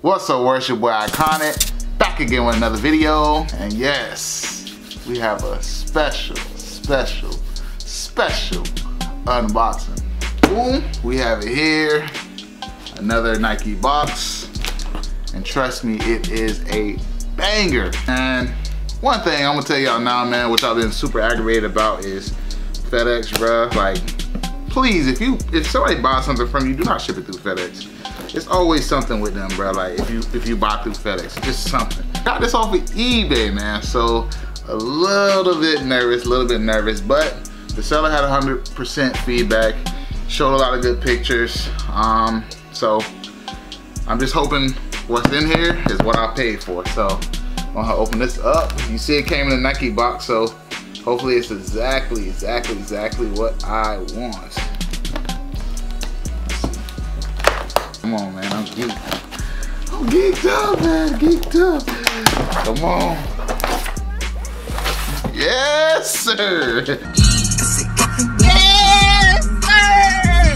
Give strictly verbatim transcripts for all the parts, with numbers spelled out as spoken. What's up, worship? Boy Eyeconic, back again with another video. And yes, we have a special, special, special unboxing. Boom, we have it here. Another Nike box. And trust me, it is a banger. And one thing I'm gonna tell y'all now, man, which I've been super aggravated about is FedEx, bruh. Like, please, if you if somebody buys something from you, do not ship it through FedEx. It's always something with them, bro. Like if you if you buy through FedEx, just something. Got this off of eBay, man. So a little bit nervous, a little bit nervous, but the seller had one hundred percent feedback, showed a lot of good pictures. Um, so I'm just hoping what's in here is what I paid for. So I'm gonna open this up. You see, it came in a Nike box, so hopefully it's exactly, exactly, exactly what I want. Come on, man, I'm geeked. I'm geeked up, man, geeked up. Come on. Yes, sir. Yes, sir.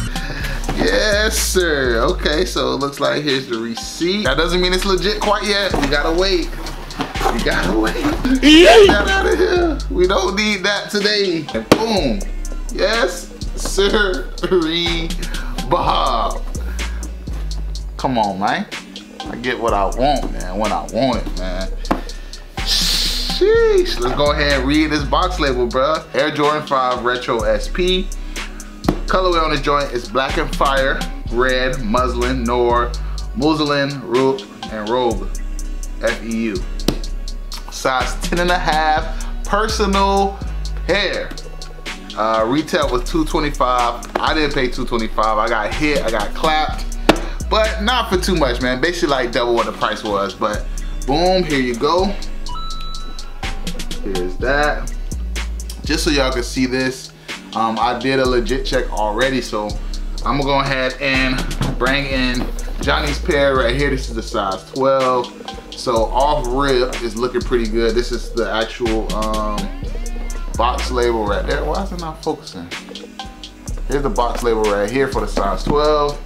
Yes, sir. Okay, so it looks like here's the receipt. That doesn't mean it's legit quite yet. We gotta wait. We gotta wait. Get that out of here. We don't need that today. And boom. Yes, sir. Bob. Come on, man. I get what I want, man, when I want it, man. Sheesh. Let's go ahead and read this box label, bruh. Air Jordan five Retro S P. Colorway on this joint is black and fire, red, muslin, nor, muslin, rope, and robe. F E U. Size ten and a half, personal pair. Uh, retail was two twenty-five. I didn't pay two twenty-five. I got hit, I got clapped. But not for too much, man. Basically like double what the price was, but boom, here you go. Here's that. Just so y'all can see this, um, I did a legit check already, so I'm gonna go ahead and bring in Johnny's pair right here. This is the size twelve. So off rip is looking pretty good. This is the actual um, box label right there. Why is it not focusing? Here's the box label right here for the size twelve.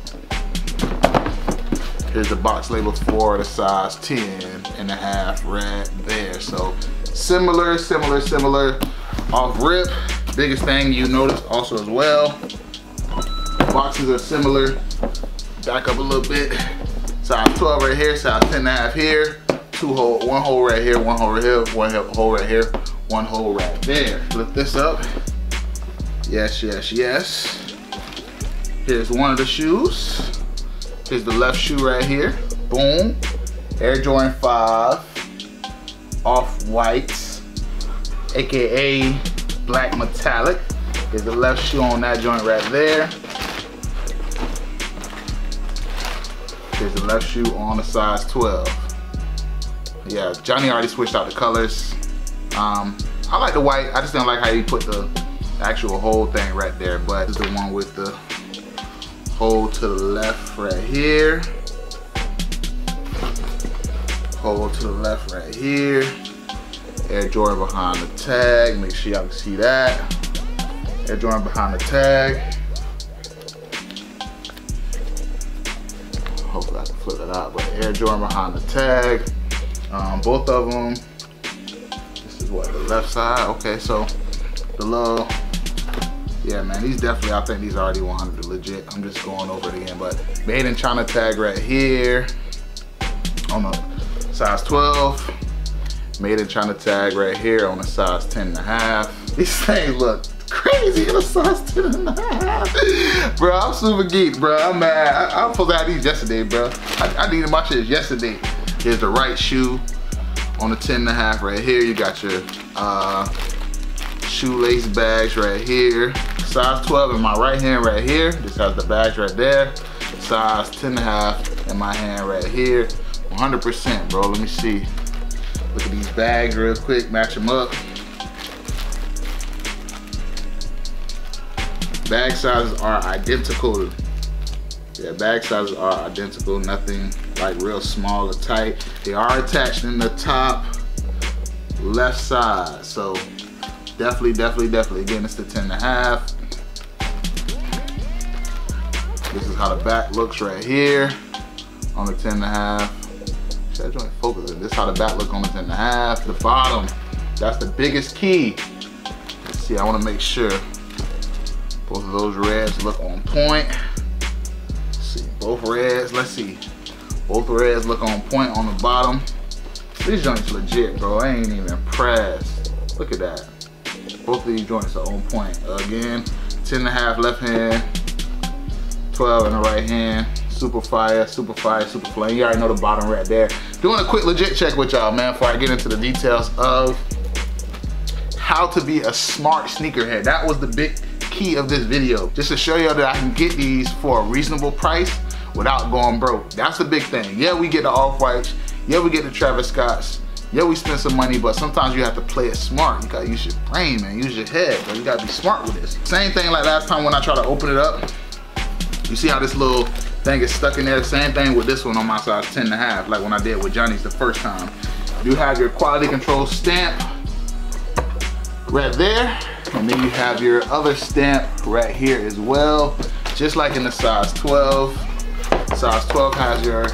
There's the box label for the size ten and a half right there. So similar, similar, similar. Off rip, biggest thing you notice also as well. Boxes are similar. Back up a little bit. Size twelve right here, size ten and a half here. Two hole, one hole right here, one hole right here, one hole right here, one hole right there. Flip this up. Yes, yes, yes. Here's one of the shoes. Here's the left shoe right here. Boom. Air Jordan five Off White, A K A black metallic. Here's the left shoe on that joint right there. Here's the left shoe on the size twelve. Yeah, Johnny already switched out the colors. Um, I like the white. I just don't like how you put the actual whole thing right there, but this is the one with the hole to the left right here. Hole to the left right here. Air Jordan behind the tag. Make sure y'all can see that. Air Jordan behind the tag. Hopefully I can flip that out, but Air Jordan behind the tag. Um, both of them. This is what, the left side? Okay, so the little, yeah, man, these definitely, I think these already one hundred legit. I'm just going over it again, but made in China tag right here on the size twelve. Made in China tag right here on the size ten and a half. These things look crazy in a size ten and a half. Bro, I'm super geeked, bro. I'm mad. I, I pulled out these yesterday, bro. I, I needed my shit yesterday. Here's the right shoe on the ten and a half right here. You got your uh, shoelace bags right here. Size twelve in my right hand right here. This has the badge right there. Size ten and a half in my hand right here. one hundred percent, bro. Let me see. Look at these bags real quick. Match them up. Bag sizes are identical. Yeah, bag sizes are identical. Nothing like real small or tight. They are attached in the top left side. So definitely, definitely, definitely. Again, it's the ten and a half. This is how the back looks right here on the ten and a half. That joint focus. This is how the back look on the ten and a half. The bottom. That's the biggest key. Let's see, I want to make sure both of those reds look on point. Let's see, both reds. Let's see, both reds look on point on the bottom. These joints legit, bro. I ain't even pressed. Look at that. Both of these joints are on point. Again, ten and a half left hand, twelve in the right hand. Super fire, super fire, super flame. You already know the bottom right there. Doing a quick legit check with y'all, man, before I get into the details of how to be a smart sneakerhead. That was the big key of this video. Just to show y'all that I can get these for a reasonable price without going broke. That's the big thing. Yeah, we get the Off-Whites. Yeah, we get the Travis Scott's. Yeah, we spend some money, but sometimes you have to play it smart. You gotta use your brain, man. Use your head, bro. You gotta be smart with this. Same thing like last time when I tried to open it up. You see how this little thing is stuck in there? Same thing with this one on my size ten and a half, like when I did with Johnny's the first time. You have your quality control stamp right there, and then you have your other stamp right here as well. Just like in the size twelve. Size twelve has your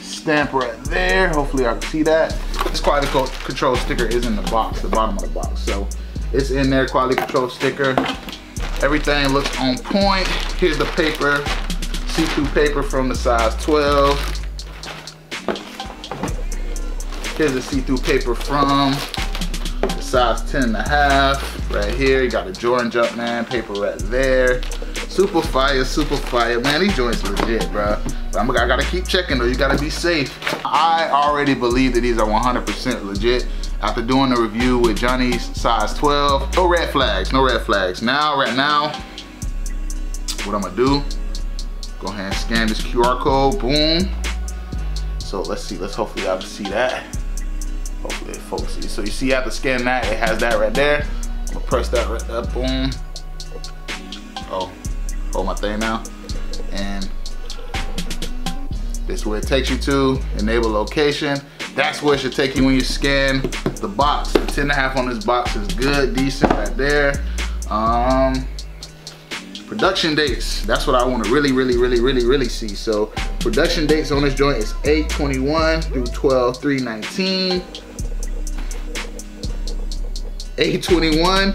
stamp right there. Hopefully I can see that. This quality control sticker is in the box, the bottom of the box. So it's in there, quality control sticker. Everything looks on point. Here's the paper, see-through paper from the size twelve. Here's the see-through paper from the size ten and a half. Right here, you got the Jordan Jumpman paper right there. Super fire, super fire. Man, these joints legit, bro. I gotta keep checking though, you gotta be safe. I already believe that these are one hundred percent legit. After doing the review with Johnny's size twelve, no red flags, no red flags. Now, right now, what I'm gonna do, go ahead and scan this Q R code, boom. So let's see, let's hopefully y'all can see that. Hopefully it focuses. So you see after scanning that, it has that right there. I'm gonna press that right there, boom. Oh, hold my thing now. And this is where it takes you to, enable location. That's where it should take you when you scan the box. The ten and a half on this box is good, decent right there. Um, production dates, that's what I want to really, really, really, really, really see. So production dates on this joint is eight twenty-one through twelve three nineteen. eight twenty-one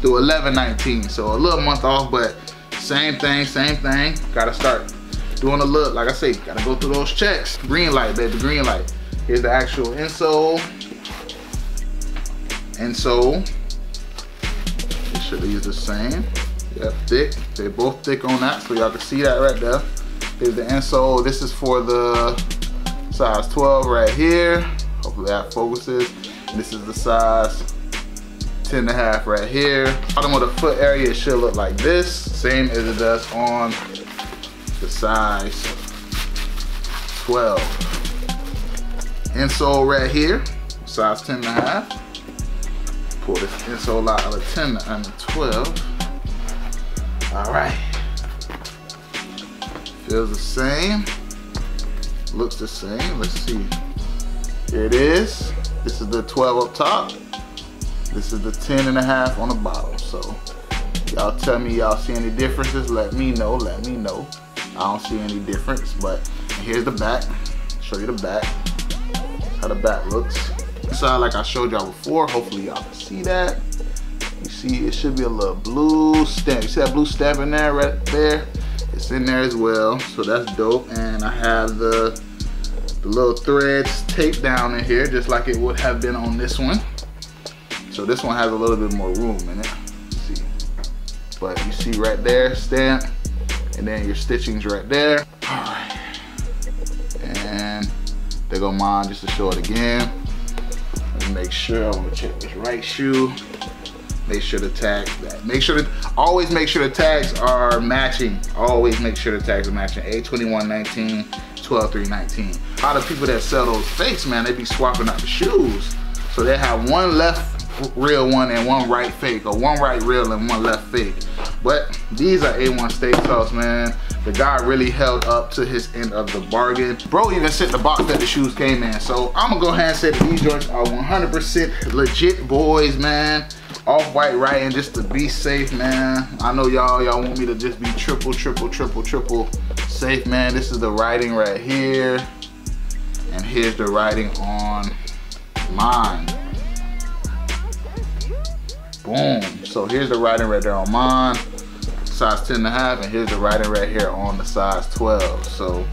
through eleven nineteen. So a little month off, but same thing, same thing. Gotta start doing a look. Like I say, gotta go through those checks. Green light, baby, green light. Here's the actual insole. Insole. It should be the same. Yep, thick. They're both thick on that, so y'all can see that right there. Here's the insole. This is for the size twelve right here. Hopefully that focuses. This is the size ten and a half right here. Bottom of the foot area, it should look like this. Same as it does on the size twelve. Insole right here, size ten and a half. Pull this insole out of ten to under twelve. All right. Feels the same. Looks the same. Let's see. Here it is. This is the twelve up top. This is the ten and a half on the bottom. So y'all tell me y'all see any differences. Let me know. Let me know. I don't see any difference, but here's the back. Show you the back. How the back looks. Inside, like I showed y'all before, hopefully y'all can see that. You see, it should be a little blue stamp. You see that blue stamp in there, right there? It's in there as well, so that's dope. And I have the, the little threads taped down in here, just like it would have been on this one. So this one has a little bit more room in it. Let's see, but you see right there, stamp, and then your stitching's right there. All right, and there go mine, just to show it again. Let's make sure, I'm gonna check this right shoe. Make sure the tags, make sure that, always make sure the tags are matching. Always make sure the tags are matching. eight twenty-one nineteen, twelve three nineteen. A lot of people that sell those fakes, man, they be swapping out the shoes. So they have one left real one and one right fake, or one right real and one left fake. But these are A one Steakhouse, man. The guy really held up to his end of the bargain. Bro even sent the box that the shoes came in. So I'm gonna go ahead and say that these joints are one hundred percent legit, boys, man. Off-White writing, just to be safe, man. I know y'all, y'all want me to just be triple, triple, triple, triple safe, man. This is the writing right here. And here's the writing on mine. Boom. So here's the writing right there on mine, size ten and a half, and here's the writing right here on the size twelve. So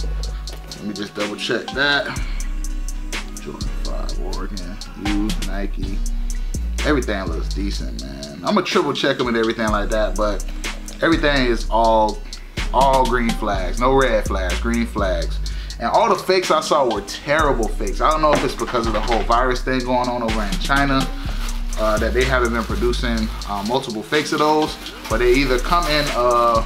let me just double check that. Jordan five, Oregon, U, Nike. Everything looks decent, man. I'm gonna triple check them and everything like that, but everything is all all green flags, no red flags, green flags. And all the fakes I saw were terrible fakes. I don't know if it's because of the whole virus thing going on over in China, uh, that they haven't been producing uh, multiple fakes of those, but they either come in, uh,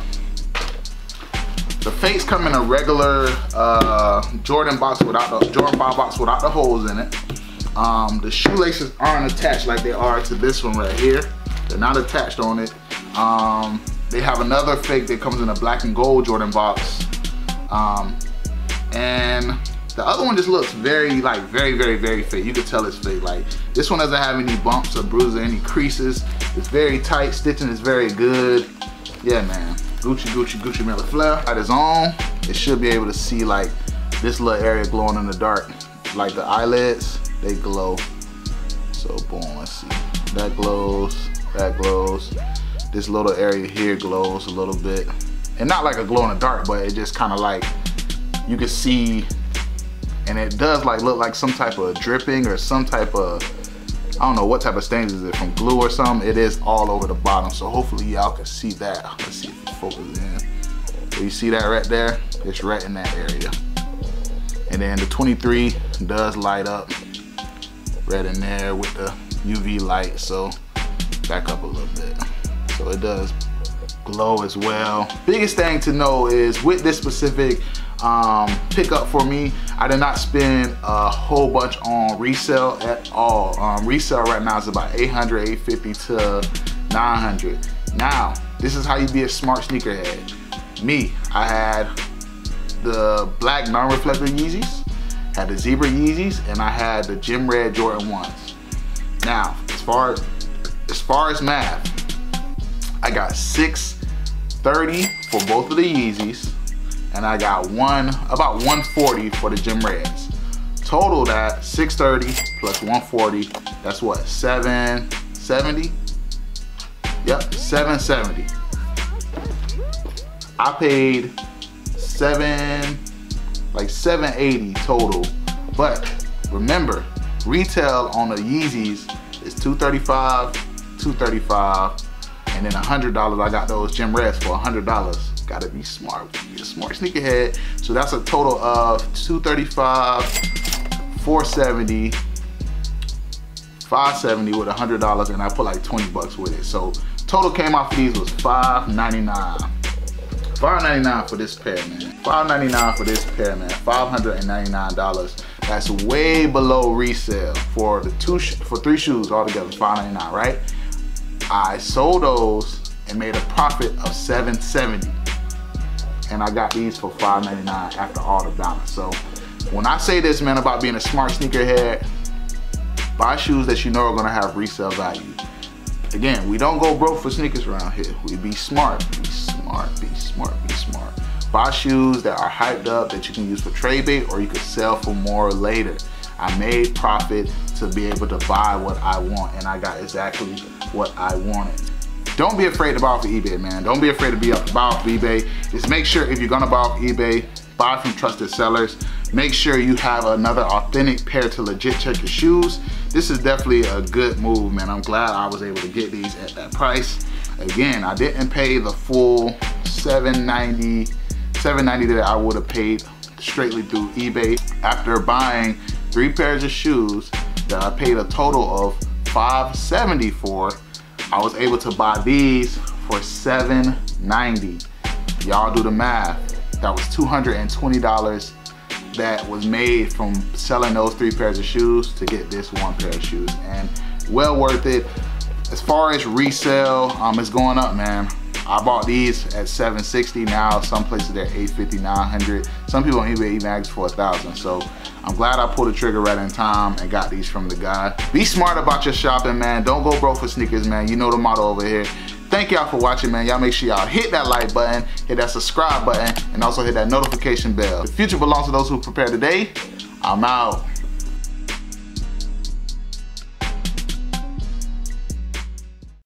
the fakes come in a regular uh, Jordan box without the, Jordan five box without the holes in it. Um, the shoelaces aren't attached like they are to this one right here. They're not attached on it. Um, they have another fake that comes in a black and gold Jordan box. Um, and the other one just looks very like very very very fake. You could tell it's fake. Like this one doesn't have any bumps or bruises or any creases. It's very tight, stitching is very good. Yeah, man. Gucci Gucci Gucci Miller Flair got his own. It should be able to see like this little area glowing in the dark, like the eyelids, they glow. So boom, let's see, that glows, that glows, this little area here glows a little bit, and not like a glow in the dark, but it just kind of like you can see, and it does like look like some type of dripping or some type of, I don't know what type of stains is it from, glue or something. It is all over the bottom, so hopefully y'all can see that. Let's see if you focus in. So you see that right there? It's right in that area. And then the twenty-three does light up right in there with the U V light, so back up a little bit. So it does glow as well. Biggest thing to know is with this specific um pickup for me, I did not spend a whole bunch on resale at all. Um resale right now is about eight hundred, eight fifty to nine hundred. Now this is how you be a smart sneakerhead. Me, I had the black non-reflective Yeezys, had the zebra Yeezys, and I had the gym red Jordan ones. Now as far as as far as math, I got six thirty for both of the Yeezys, and I got one, about one forty for the gym reds. Total that, six thirty plus one forty, that's what, seven seventy? Yep, seven seventy. I paid seven, like seven eighty total. But remember, retail on the Yeezys is two thirty-five, two thirty-five, and then one hundred dollars, I got those gym reds for one hundred dollars. Gotta be smart, be a smart sneakerhead. So that's a total of two thirty-five, four seventy, five seventy with one hundred dollars, and I put like twenty bucks with it. So total came out for these was five ninety-nine. five ninety-nine for this pair, man. five ninety-nine for this pair, man. five hundred ninety-nine dollars. That's way below resale for the two for three shoes altogether, five ninety-nine, right? I sold those and made a profit of seven seventy. And I got these for five ninety-nine after all the balance. So when I say this, man, about being a smart sneakerhead, buy shoes that you know are gonna have resale value. Again, we don't go broke for sneakers around here. We be smart, be smart, be smart, be smart. Buy shoes that are hyped up that you can use for trade bait or you could sell for more later. I made profit to be able to buy what I want, and I got exactly what I wanted. Don't be afraid to buy off of eBay, man. Don't be afraid to be up to buy off of eBay. Just make sure if you're gonna buy off eBay, buy from trusted sellers. Make sure you have another authentic pair to legit check your shoes. This is definitely a good move, man. I'm glad I was able to get these at that price. Again, I didn't pay the full seven ninety, seven ninety that I would have paid straightly through eBay. After buying three pairs of shoes that I paid a total of five seventy for, I was able to buy these for seven ninety. Y'all do the math. That was two hundred twenty dollars that was made from selling those three pairs of shoes to get this one pair of shoes, and well worth it. As far as resale, um, it's going up, man. I bought these at seven sixty. Now some places they're eight fifty, nine hundred. Some people on eBay even ask for a thousand. So I'm glad I pulled the trigger right in time and got these from the guy. Be smart about your shopping, man. Don't go broke for sneakers, man. You know the motto over here. Thank y'all for watching, man. Y'all make sure y'all hit that like button, hit that subscribe button, and also hit that notification bell. The future belongs to those who prepare today. I'm out.